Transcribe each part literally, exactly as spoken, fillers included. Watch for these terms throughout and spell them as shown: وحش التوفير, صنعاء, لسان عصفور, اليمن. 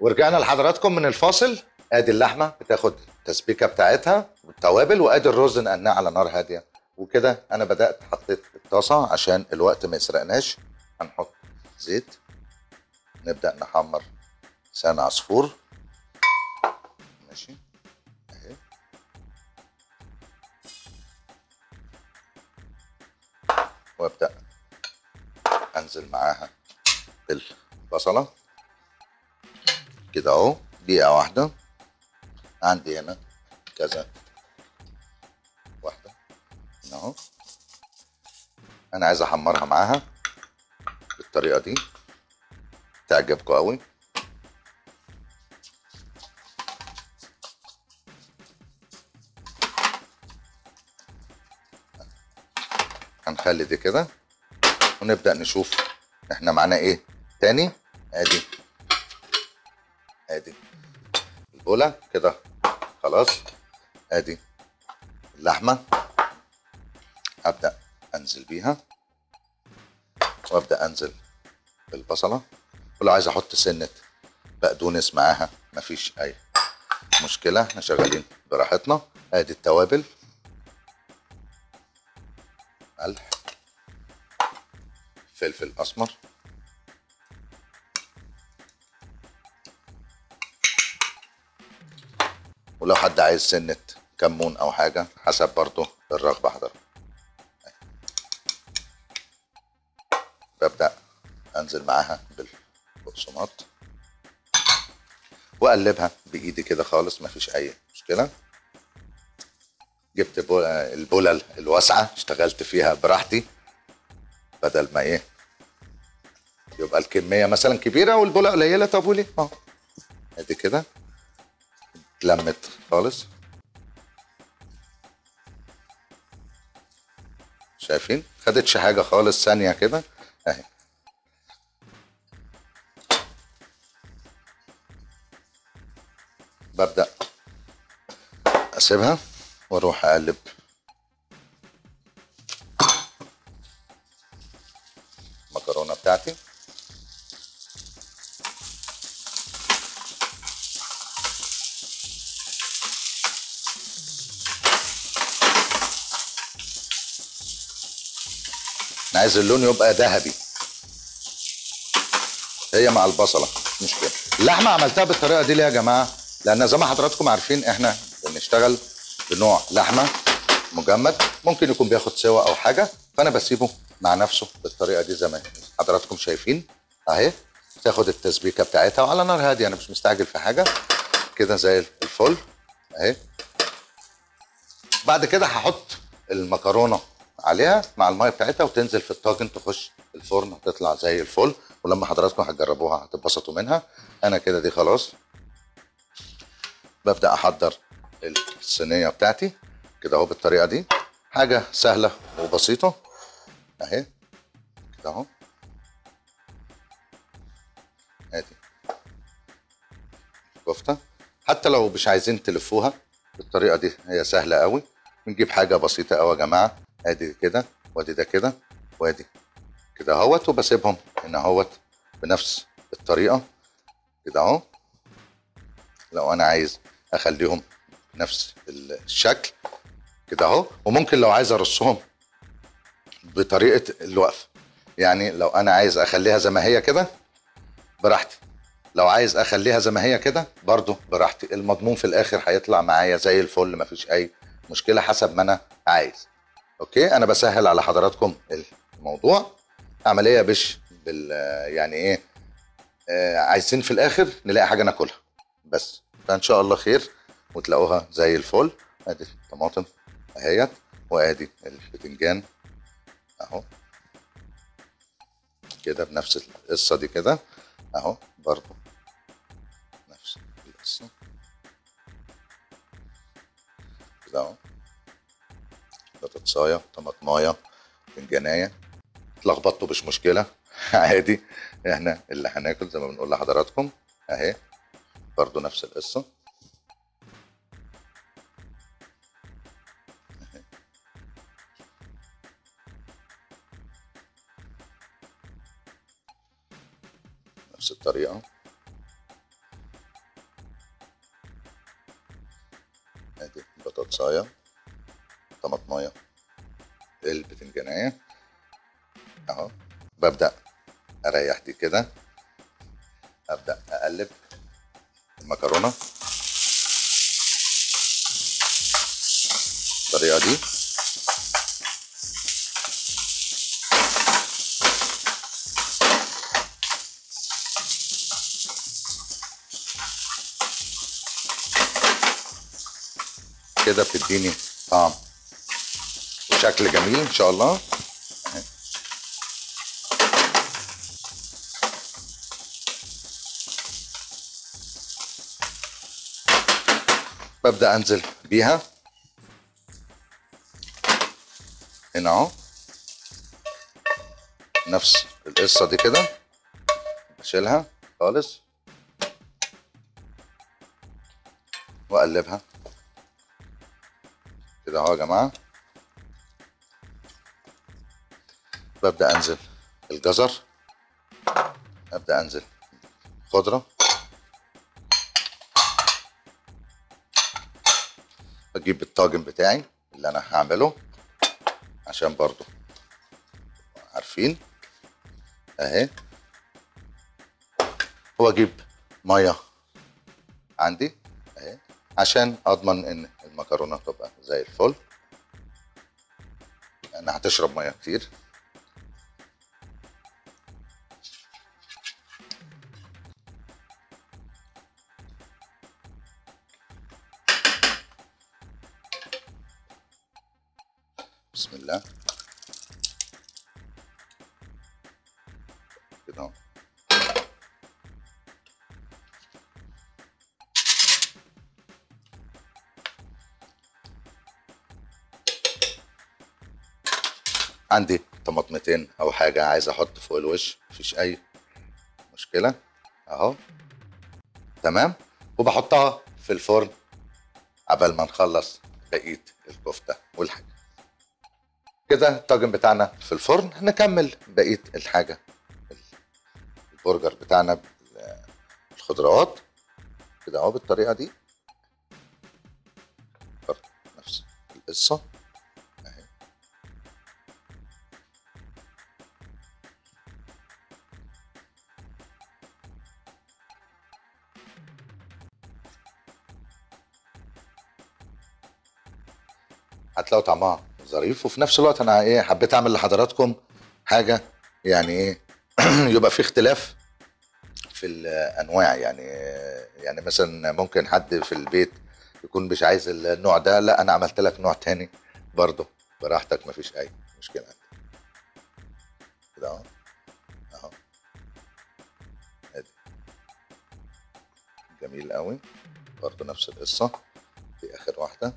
ورجعنا لحضراتكم من الفاصل. ادي اللحمه بتاخد التسبيكه بتاعتها والتوابل، وادي الرز نقلناه على نار هاديه وكده. انا بدات حطيت الطاسه عشان الوقت ما يسرقناش. هنحط زيت، نبدا نحمر لسان عصفور. ماشي اهي، وابدا انزل معاها بالبصله كده اهو. دقيقه واحده. عندي هنا كذا واحده اهو، انا عايز احمرها معاها بالطريقه دي، تعجبكم قوي. هنخلي دي كده ونبدا نشوف احنا معانا ايه تاني. ادي ادي البوله كده خلاص. ادي اللحمه، ابدا انزل بيها وابدا انزل بالبصله. ولو عايز احط سنه بقدونس معاها مفيش اي مشكله، احنا شغالين براحتنا. ادي التوابل، ملح، فلفل اسمر، ولو حد عايز سنه كمون او حاجه حسب برضه الرغبه حضرتك. ببدا انزل معاها بالبقسماط واقلبها بايدي كده خالص مفيش اي مشكله. جبت البولة الواسعه اشتغلت فيها براحتي، بدل ما ايه يبقى الكميه مثلا كبيره والبوله قليله. طب وليه اهو، ادي كده اتلمت خالص. شايفين خدتش حاجه خالص، ثانيه كده اهي. ببدا اسيبها واروح اقلب المكرونه بتاعتي. انا عايز اللون يبقى ذهبي، هي مع البصله مش كده. اللحمه عملتها بالطريقه دي ليه يا جماعه؟ لان زي ما حضراتكم عارفين احنا بنشتغل بنوع لحمه مجمد، ممكن يكون بياخد سوا او حاجه، فانا بسيبه مع نفسه بالطريقه دي زي ما حضراتكم شايفين اهي. تاخد التسبيكه بتاعتها وعلى نار هاديه، انا مش مستعجل في حاجه كده زي الفل اهي. بعد كده هحط المكرونه عليها مع الميه بتاعتها وتنزل في الطاجن تخش الفرن، هتطلع زي الفل. ولما حضراتكم هتجربوها هتتبسطوا منها. انا كده دي خلاص. ببدا احضر الصينيه بتاعتي كده اهو بالطريقه دي، حاجه سهله وبسيطه اهي كده اهو. ادي كفته، حتى لو مش عايزين تلفوها بالطريقه دي هي سهله قوي. بنجيب حاجه بسيطه قوي يا جماعه. ادي كده وادي ده كده وادي كده اهوت، وبسيبهم هنا اهوت بنفس الطريقه كده اهو. لو انا عايز اخليهم نفس الشكل كده اهو، وممكن لو عايز ارصهم بطريقه الوقفه، يعني لو انا عايز اخليها زي ما هي كده براحتي، لو عايز اخليها زي ما هي كده برضو براحتي. المضمون في الاخر هيطلع معايا زي الفل مفيش اي مشكله، حسب ما انا عايز. اوكي، انا بسهل على حضراتكم الموضوع. عمليه بش بال يعني ايه آه عايزين في الاخر نلاقي حاجه ناكلها بس، فان شاء الله خير وتلاقوها زي الفل. ادي الطماطم اهيت، وادي البتنجان اهو كده بنفس القصه دي كده اهو، برضو نفس القصه كده اهو. بطاطسايه، طماطمايه، بتنجانايه، اتلخبطتوا مش مشكله عادي، احنا اللي هناكل زي ما بنقول لحضراتكم اهي. برضو نفس القصه نفس الطريقه ادي بطاطسايه، طماطمايه، البتنجانيه اهو. ببدا اريح دي كده، ابدا اقلب المكرونه بالطريقه دي. كده بتديني طعم وشكل جميل ان شاء الله. ببدأ انزل بيها هنا اهو، نفس القصة دي كده، بشيلها خالص واقلبها كده اهو يا جماعة. ببدأ انزل الجزر، ابدأ انزل خضرة، بجيب الطاجن بتاعي اللي انا هعمله عشان برضو عارفين اهي. واجيب ميه عندي اهي عشان اضمن ان المكرونه تبقى زي الفل، لان هتشرب ميه كتير. بسم الله كده. عندي طماطمتين او حاجه عايز احط فوق الوش، مفيش اي مشكله اهو، تمام. وبحطها في الفرن عبال ما نخلص بقيه الكفته والحاجه كده. الطاجن بتاعنا في الفرن، هنكمل بقيه الحاجه، البرجر بتاعنا بالخضروات كده اهو بالطريقه دي، برضه نفس القصه اهي. هتلاقوا طعمها ظريف، وفي نفس الوقت انا ايه حبيت اعمل لحضراتكم حاجه يعني ايه يبقى في اختلاف في الانواع، يعني يعني مثلا ممكن حد في البيت يكون مش عايز النوع ده، لا انا عملت لك نوع تاني برضه براحتك، مفيش اي مشكله كده اهو اهو. ادي جميل قوي، برضه نفس القصه دي اخر واحده.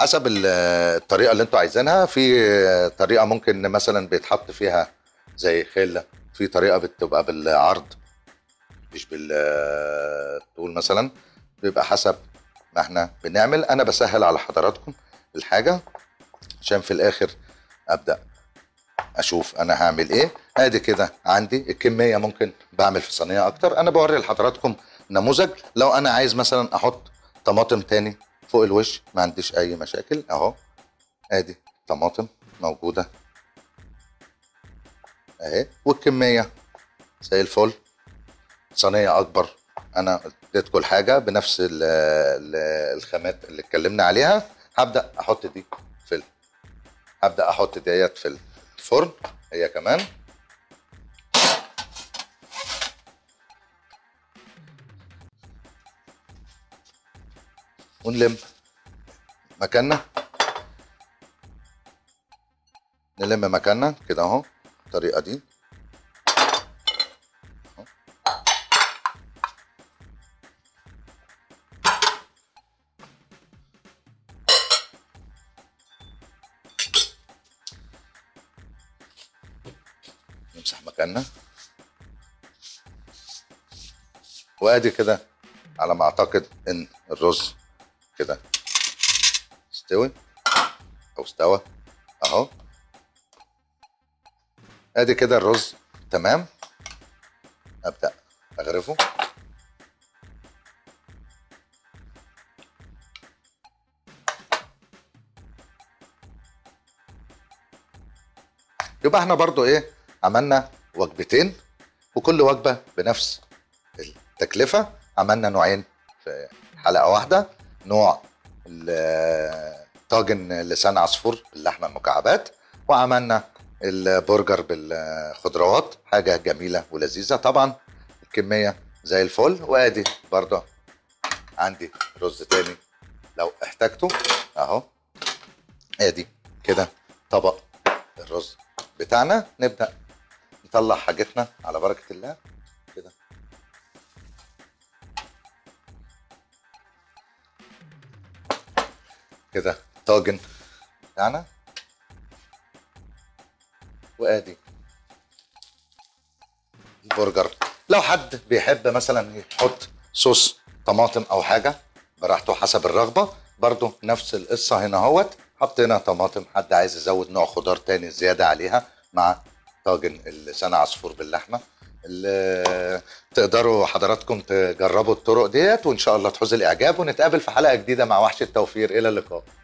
حسب الطريقه اللي انتوا عايزينها، في طريقه ممكن مثلا بيتحط فيها زي خله، في طريقه بتبقى بالعرض مش بالطول مثلا، بيبقى حسب ما احنا بنعمل. انا بسهل على حضراتكم الحاجه عشان في الاخر ابدا اشوف انا هعمل ايه. ادي كده عندي الكميه، ممكن بعمل في صينيه اكتر. انا بوري لحضراتكم نموذج، لو انا عايز مثلا احط طماطم تاني فوق الوش ما عنديش اي مشاكل اهو. ادي طماطم موجوده اهي، والكميه زي الفل. صينيه اكبر انا اديت كل حاجه بنفس ال ال الخامات اللي اتكلمنا عليها. هبدا احط دي في هبدا احط ديت في الفرن هي كمان. ونلم مكاننا نلم مكاننا كده اهو بالطريقه دي اهو. نمسح مكاننا، وادي كده على ما اعتقد ان الرز كده استوي او استوى اهو. ادي كده الرز تمام، ابدا اغرفه يبقى احنا برضو ايه عملنا وجبتين، وكل وجبه بنفس التكلفه. عملنا نوعين في حلقه واحده، نوع طاجن لسان عصفور باللحمه المكعبات، وعملنا البرجر بالخضروات، حاجه جميله ولذيذه. طبعا الكميه زي الفل. وادي برضه عندي رز تاني لو احتاجته اهو. ادي كده طبق الرز بتاعنا. نبدا نطلع حاجتنا على بركه الله كده. كده الطاجن بتاعنا، وادي البرجر. لو حد بيحب مثلا يحط صوص طماطم او حاجه براحته حسب الرغبه، برضو نفس القصه هنا اهوت. حطينا طماطم، حد عايز يزود نوع خضار تاني زياده عليها مع طاجن اللسان عصفور باللحمه. تقدروا حضراتكم تجربوا الطرق ديت، وان شاء الله تحوز الاعجاب، ونتقابل في حلقه جديده مع وحش التوفير. الى اللقاء.